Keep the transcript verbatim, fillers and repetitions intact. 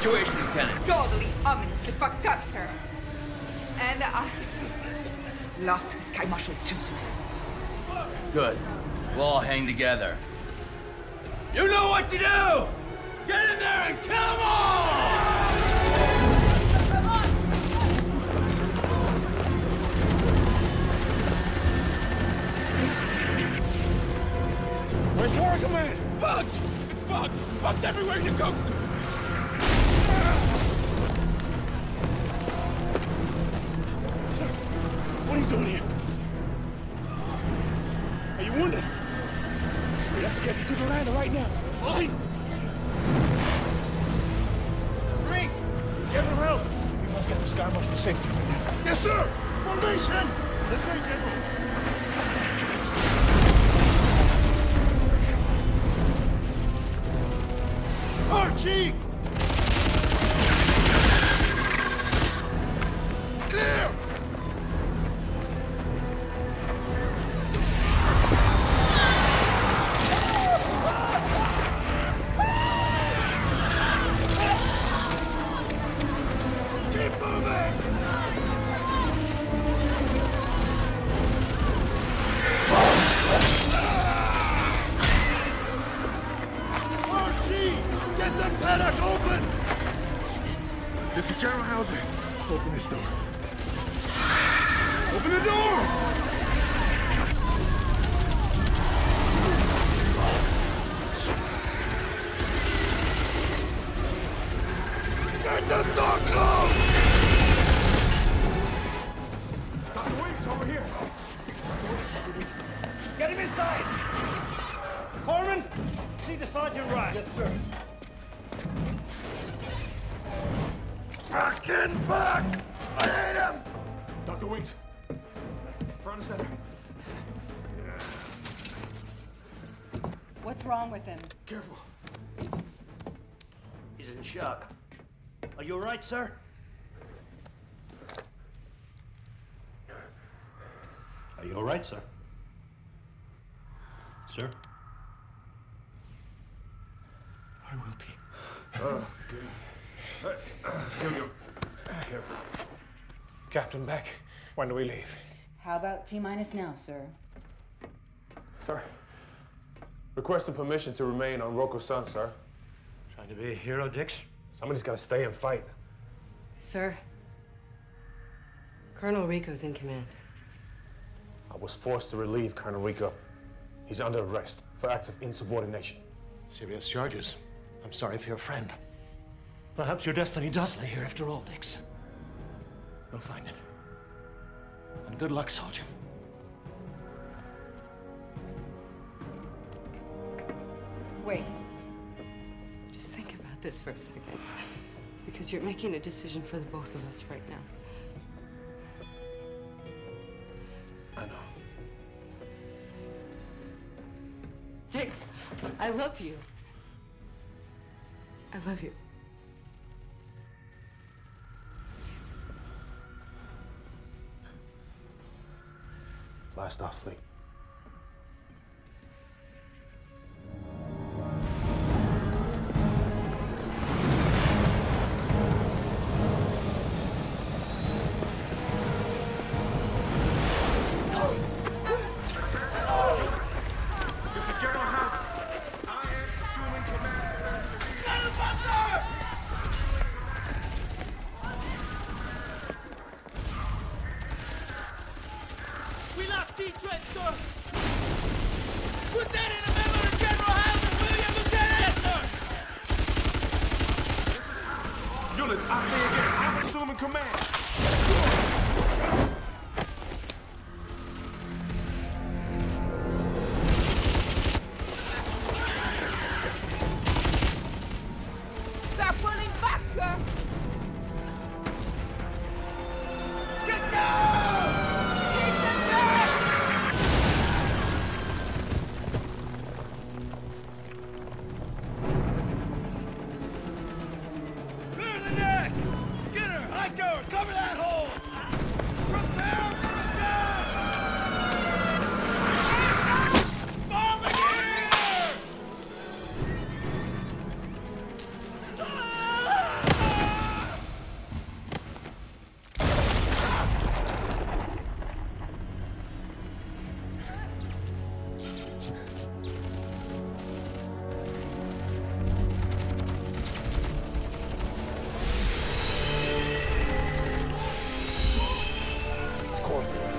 situation, Lieutenant? Totally ominously fucked up, sir. And I lost the Sky Marshal too soon. Good. We'll all hang together. You know what to do! Get in there and kill them all! Where's War Command? It's bugs! It's bugs! Bugs everywhere you go, sir! Sir, what are you doing here? Are you wounded? We have to get you to the lander right now. Fine! Reed! General help! We must get the Sky Marshal to safety right now. Yes, sir! Formation! This way, General. Archie! Clear! Careful. He's in shock. Are you all right, sir? Are you all right, sir? Sir? I will be. Oh, good. Here we go. Careful. Captain Beck, when do we leave? How about T-minus now, sir? Sir? Requesting permission to remain on Roku-san, sir. Trying to be a hero, Dix? Somebody's got to stay and fight. Sir, Colonel Rico's in command. I was forced to relieve Colonel Rico. He's under arrest for acts of insubordination. Serious charges. I'm sorry for your friend. Perhaps your destiny does lay here after all, Dix. Go find it. And good luck, soldier. Wait. Just think about this for a second. Because you're making a decision for the both of us right now. I know. Dix, I love you. I love you. Blast off fleet. Cover that hole! escort.